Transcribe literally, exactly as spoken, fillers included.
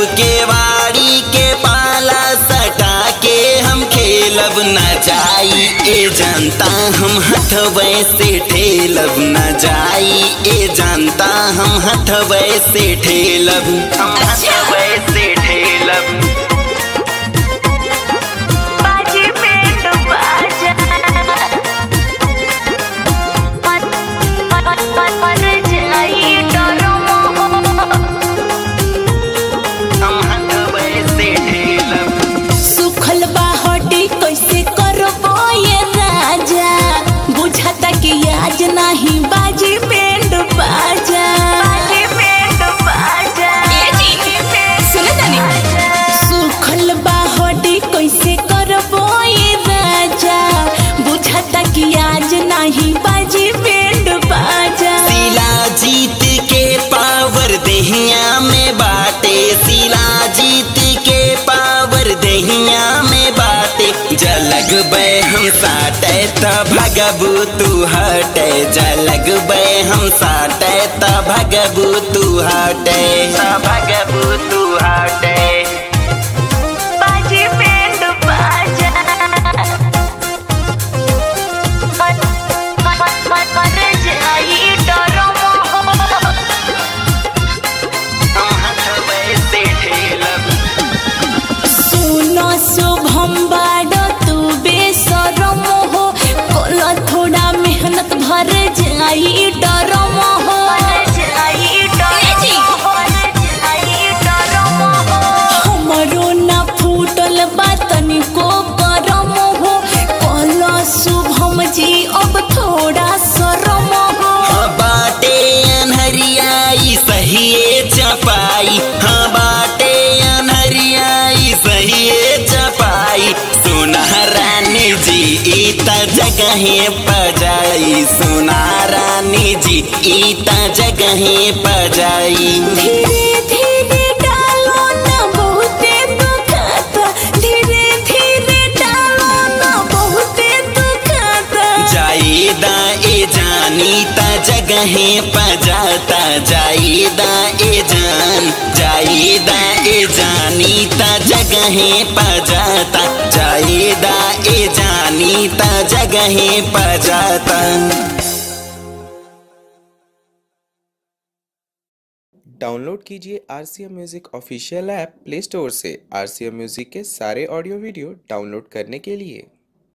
केवाड़ी के पाला सटा के हम खेलब ना जाई ए जानता हम हथवे से ठेलब ना जाई ए जानता हम हथवे से ठेलब हम हथवे से ठेलब। भगबू तू हटे जलग बे हम साटे त भगबू तू हटे त भगबू तू हटे। बाजी बैंड बाजा हम हथवे से ठेलब। सुनो शुभम बाड़ो तू बेसरम हो थोड़ा मेहनत भर जाई डरम हो हमरो ना फूटल बातन को करम हो कहला शुभम जी अब थोड़ा शरम हो। हाँ बाटे अनहरियाई सही ए चपाई हाँ बाटे अनहरियाई सही ए चपाई सुनहरानी जी इता जगहें पजाई सुना रानी जी इता जगहें पजाई। धीरे धीरे डालो ना बहुते दुखता धीरे धीरे डालो ना बहुते दुखता जाईदा ए जानी ता जगहें पजाता जाईदा ए जान जाईदा ए जानी ता जगहें पजाता जाईदा ए जानी ता जगहें पजाता। डाउनलोड कीजिए RCM music official app play store से। आरसीएम म्यूजिक के सारे ऑडियो वीडियो डाउनलोड करने के लिए